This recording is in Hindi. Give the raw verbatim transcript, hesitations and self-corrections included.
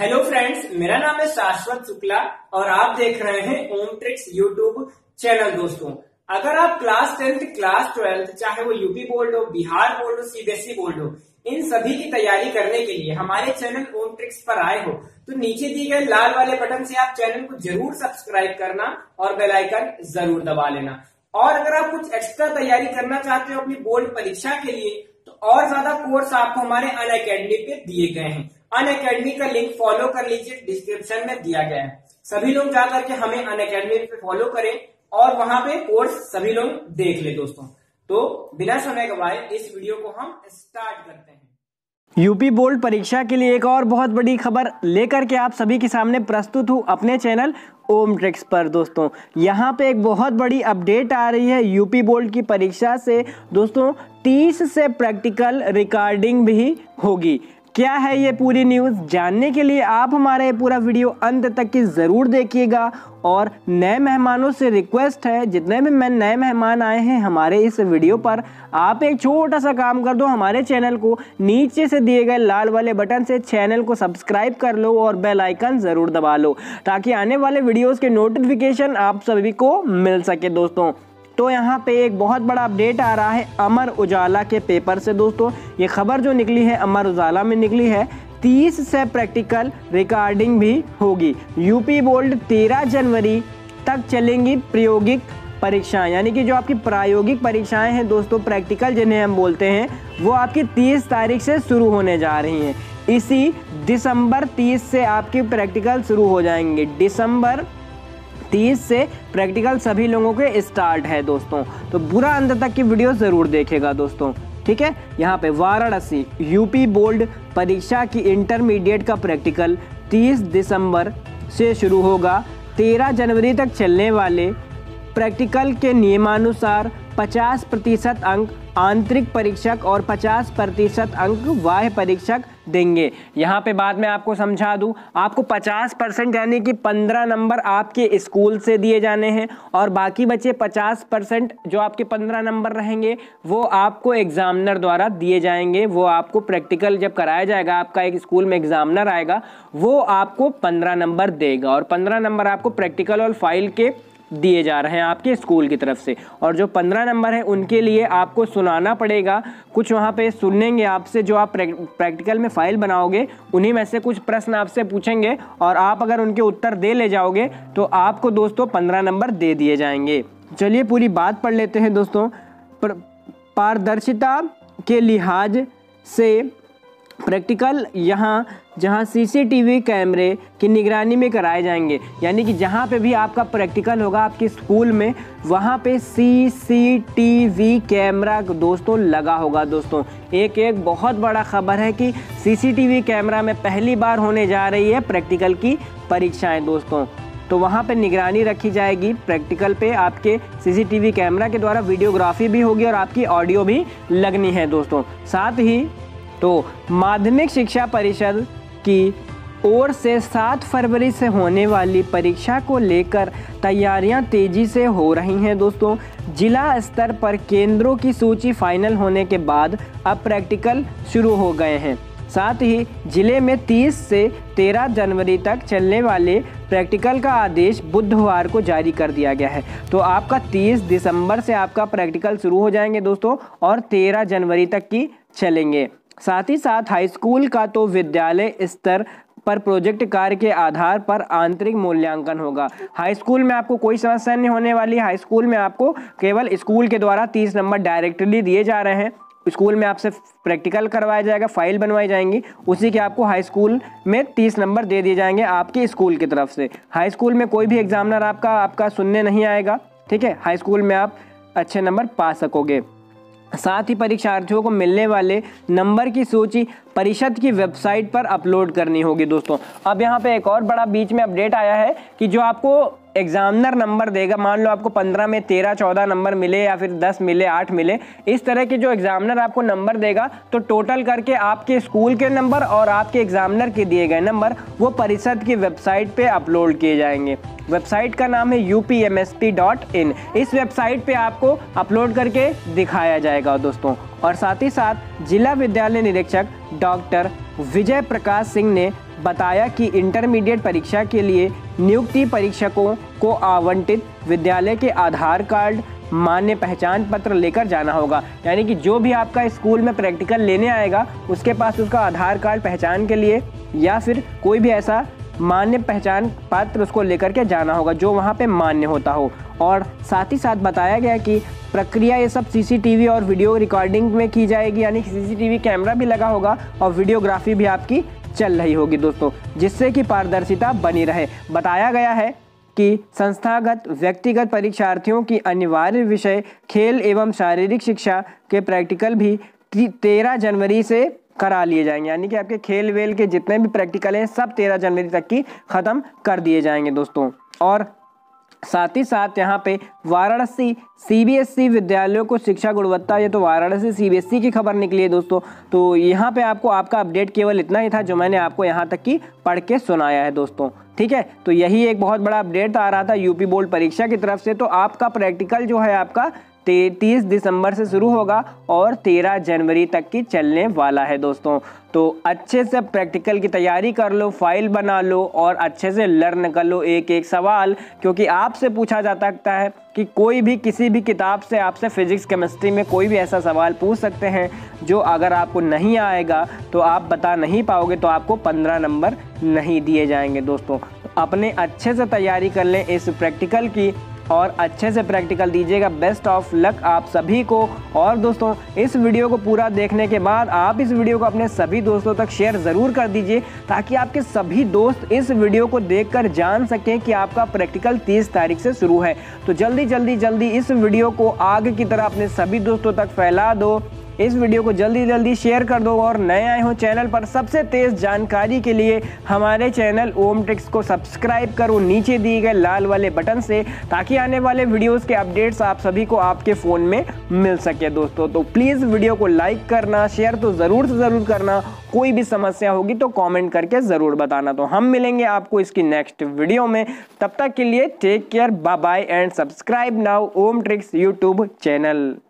हेलो फ्रेंड्स, मेरा नाम है शाश्वत शुक्ला और आप देख रहे हैं ओम ट्रिक्स यूट्यूब चैनल। दोस्तों, अगर आप क्लास टेंथ, क्लास ट्वेल्थ, चाहे वो यूपी बोर्ड हो, बिहार बोर्ड हो, सीबीएसई बोर्ड हो, इन सभी की तैयारी करने के लिए हमारे चैनल ओम ट्रिक्स पर आए हो तो नीचे दिए गए लाल वाले बटन से आप चैनल को जरूर सब्सक्राइब करना और बेल आइकन जरूर दबा लेना। और अगर आप कुछ एक्स्ट्रा तैयारी करना चाहते हो अपनी बोर्ड परीक्षा के लिए तो और ज्यादा कोर्स आपको हमारे अनअकैडमी पे दिए गए हैं। अनअकैडमी का लिंक फॉलो कर लीजिए, डिस्क्रिप्शन में दिया गया है। सभी लोग जाकर के हमें अनअकैडमी पे फॉलो करें और वहां पे कोर्स सभी लोग देख ले। दोस्तों, तो बिना समय गवाए इस वीडियो को हम स्टार्ट करते हैं। यूपी बोर्ड परीक्षा के लिए एक और बहुत बड़ी खबर लेकर के आप सभी के सामने प्रस्तुत हूँ अपने चैनल ओम ट्रिक्स पर। दोस्तों, यहाँ पे एक बहुत बड़ी अपडेट आ रही है यूपी बोर्ड की परीक्षा से। दोस्तों, तीस से प्रैक्टिकल रिकॉर्डिंग भी होगी। क्या है ये पूरी न्यूज़, जानने के लिए आप हमारा ये पूरा वीडियो अंत तक की ज़रूर देखिएगा। और नए मेहमानों से रिक्वेस्ट है, जितने भी मैं नए मेहमान आए हैं हमारे इस वीडियो पर, आप एक छोटा सा काम कर दो, हमारे चैनल को नीचे से दिए गए लाल वाले बटन से चैनल को सब्सक्राइब कर लो और बेल आइकन ज़रूर दबा लो ताकि आने वाले वीडियोज़ के नोटिफिकेशन आप सभी को मिल सके। दोस्तों, तो यहाँ पे एक बहुत बड़ा अपडेट आ रहा है अमर उजाला के पेपर से। दोस्तों, ये खबर जो निकली है अमर उजाला में निकली है, तीस से प्रैक्टिकल रिकॉर्डिंग भी होगी। यूपी बोर्ड तेरह जनवरी तक चलेंगी प्रायोगिक परीक्षाएं, यानी कि जो आपकी प्रायोगिक परीक्षाएं हैं दोस्तों, प्रैक्टिकल जिन्हें हम बोलते हैं, वो आपकी तीस तारीख से शुरू होने जा रही हैं। इसी दिसंबर तीस से आपकी प्रैक्टिकल शुरू हो जाएंगे। दिसंबर तीस से प्रैक्टिकल सभी लोगों के स्टार्ट है। दोस्तों, तो पूरा अंत तक की वीडियो ज़रूर देखेगा दोस्तों, ठीक है। यहाँ पे वाराणसी यूपी बोर्ड परीक्षा की इंटरमीडिएट का प्रैक्टिकल तीस दिसंबर से शुरू होगा। तेरह जनवरी तक चलने वाले प्रैक्टिकल के नियमानुसार पचास प्रतिशत अंक आंतरिक परीक्षक और पचास प्रतिशत अंक बाह्य परीक्षक देंगे। यहाँ पे बाद में आपको समझा दूँ, आपको पचास परसेंट यानी कि पंद्रह नंबर आपके स्कूल से दिए जाने हैं और बाकी बचे पचास परसेंट जो आपके पंद्रह नंबर रहेंगे वो आपको एग्जामिनर द्वारा दिए जाएंगे। वो आपको प्रैक्टिकल जब कराया जाएगा, आपका एक स्कूल में एग्जामिनर आएगा, वो आपको पंद्रह नंबर देगा और पंद्रह नंबर आपको प्रैक्टिकल और फाइल के दिए जा रहे हैं आपके स्कूल की तरफ से। और जो पंद्रह नंबर है उनके लिए आपको सुनाना पड़ेगा, कुछ वहाँ पे सुनेंगे आपसे, जो आप प्रैक्टिकल में फ़ाइल बनाओगे उन्हीं में से कुछ प्रश्न आपसे पूछेंगे और आप अगर उनके उत्तर दे ले जाओगे तो आपको दोस्तों पंद्रह नंबर दे दिए जाएंगे। चलिए पूरी बात पढ़ लेते हैं दोस्तों। पारदर्शिता के लिहाज से प्रैक्टिकल यहाँ जहाँ सीसीटीवी कैमरे की निगरानी में कराए जाएंगे, यानी कि जहाँ पे भी आपका प्रैक्टिकल होगा आपके स्कूल में, वहाँ पे सीसीटीवी कैमरा दोस्तों लगा होगा। दोस्तों, एक एक बहुत बड़ा खबर है कि सीसीटीवी कैमरा में पहली बार होने जा रही है प्रैक्टिकल की परीक्षाएं। दोस्तों, तो वहाँ पे निगरानी रखी जाएगी प्रैक्टिकल पे, आपके सीसीटीवी कैमरा के द्वारा वीडियोग्राफी भी होगी और आपकी ऑडियो भी लगनी है। दोस्तों, साथ ही तो माध्यमिक शिक्षा परिषद की ओर से सात फरवरी से होने वाली परीक्षा को लेकर तैयारियां तेज़ी से हो रही हैं। दोस्तों, जिला स्तर पर केंद्रों की सूची फाइनल होने के बाद अब प्रैक्टिकल शुरू हो गए हैं। साथ ही जिले में तीस से तेरह जनवरी तक चलने वाले प्रैक्टिकल का आदेश बुधवार को जारी कर दिया गया है। तो आपका तीस दिसंबर से आपका प्रैक्टिकल शुरू हो जाएंगे दोस्तों और तेरह जनवरी तक की चलेंगे। साथ ही साथ हाई स्कूल का तो विद्यालय स्तर पर प्रोजेक्ट कार्य के आधार पर आंतरिक मूल्यांकन होगा। हाई स्कूल में आपको कोई समस्या नहीं होने वाली। हाई स्कूल में आपको केवल स्कूल के द्वारा तीस नंबर डायरेक्टली दिए जा रहे हैं। स्कूल में आपसे प्रैक्टिकल करवाया जाएगा, फाइल बनवाई जाएंगी, उसी के आपको हाई स्कूल में तीस नंबर दे दिए जाएंगे आपके स्कूल की तरफ से। हाई स्कूल में कोई भी एग्जामिनर आपका आपका सुनने नहीं आएगा, ठीक है। हाई स्कूल में आप अच्छे नंबर पा सकोगे। साथ ही परीक्षार्थियों को मिलने वाले नंबर की सूची परिषद की वेबसाइट पर अपलोड करनी होगी। दोस्तों, अब यहाँ पे एक और बड़ा बीच में अपडेट आया है कि जो आपको एग्जामिनर नंबर देगा, मान लो आपको पंद्रह में तेरह चौदह नंबर मिले या फिर दस मिले आठ मिले, इस तरह के जो एग्जामिनर आपको नंबर देगा तो टोटल करके आपके स्कूल के नंबर और आपके एग्जामिनर के दिए गए नंबर वो परिषद की वेबसाइट पे अपलोड किए जाएंगे। वेबसाइट का नाम है U P M S P dot in. इस वेबसाइट पे आपको अपलोड करके दिखाया जाएगा दोस्तों। और साथ ही साथ जिला विद्यालय निरीक्षक डॉक्टर विजय प्रकाश सिंह ने बताया कि इंटरमीडिएट परीक्षा के लिए नियुक्ति परीक्षकों को आवंटित विद्यालय के आधार कार्ड, मान्य पहचान पत्र लेकर जाना होगा। यानी कि जो भी आपका स्कूल में प्रैक्टिकल लेने आएगा उसके पास उसका आधार कार्ड पहचान के लिए या फिर कोई भी ऐसा मान्य पहचान पत्र उसको लेकर के जाना होगा जो वहाँ पे मान्य होता हो। और साथ ही साथ बताया गया कि प्रक्रिया ये सब सीसीटीवी और वीडियो रिकॉर्डिंग में की जाएगी, यानी कि सीसीटीवी कैमरा भी लगा होगा और वीडियोग्राफी भी आपकी चल रही होगी दोस्तों, जिससे कि पारदर्शिता बनी रहे। बताया गया है कि संस्थागत व्यक्तिगत परीक्षार्थियों की अनिवार्य विषय खेल एवं शारीरिक शिक्षा के प्रैक्टिकल भी तेरह जनवरी से करा लिए जाएंगे, यानी कि आपके खेल वेल के जितने भी प्रैक्टिकल हैं सब तेरह जनवरी तक की ख़त्म कर दिए जाएंगे दोस्तों। और साथ ही साथ यहाँ पे वाराणसी सीबीएसई विद्यालयों को शिक्षा गुणवत्ता, ये तो वाराणसी सीबीएसई की खबर निकली है दोस्तों। तो यहाँ पे आपको आपका अपडेट केवल इतना ही था जो मैंने आपको यहाँ तक की पढ़ के सुनाया है दोस्तों, ठीक है। तो यही एक बहुत बड़ा अपडेट आ रहा था यूपी बोर्ड परीक्षा की तरफ से। तो आपका प्रैक्टिकल जो है आपका तीस दिसंबर से शुरू होगा और तेरह जनवरी तक की चलने वाला है दोस्तों। तो अच्छे से प्रैक्टिकल की तैयारी कर लो, फाइल बना लो और अच्छे से लर्न कर लो एक एक सवाल, क्योंकि आपसे पूछा जा सकता है कि कोई भी किसी भी किताब से आपसे फिजिक्स केमिस्ट्री में कोई भी ऐसा सवाल पूछ सकते हैं जो अगर आपको नहीं आएगा तो आप बता नहीं पाओगे, तो आपको पंद्रह नंबर नहीं दिए जाएंगे दोस्तों। अपने अच्छे से तैयारी कर लें इस प्रैक्टिकल की और अच्छे से प्रैक्टिकल दीजिएगा। बेस्ट ऑफ लक आप सभी को। और दोस्तों इस वीडियो को पूरा देखने के बाद आप इस वीडियो को अपने सभी दोस्तों तक शेयर ज़रूर कर दीजिए ताकि आपके सभी दोस्त इस वीडियो को देखकर जान सकें कि आपका प्रैक्टिकल तीस तारीख से शुरू है। तो जल्दी जल्दी जल्दी इस वीडियो को आगे की तरह अपने सभी दोस्तों तक फैला दो, इस वीडियो को जल्दी जल्दी शेयर कर दो। और नए आए हो चैनल पर, सबसे तेज़ जानकारी के लिए हमारे चैनल ओम ट्रिक्स को सब्सक्राइब करो नीचे दिए गए लाल वाले बटन से, ताकि आने वाले वीडियोस के अपडेट्स आप सभी को आपके फ़ोन में मिल सके दोस्तों। तो प्लीज़ वीडियो को लाइक करना, शेयर तो ज़रूर से ज़रूर करना। कोई भी समस्या होगी तो कॉमेंट करके ज़रूर बताना। तो हम मिलेंगे आपको इसकी नेक्स्ट वीडियो में, तब तक के लिए take care, bye bye and subscribe now Om tricks YouTube channel.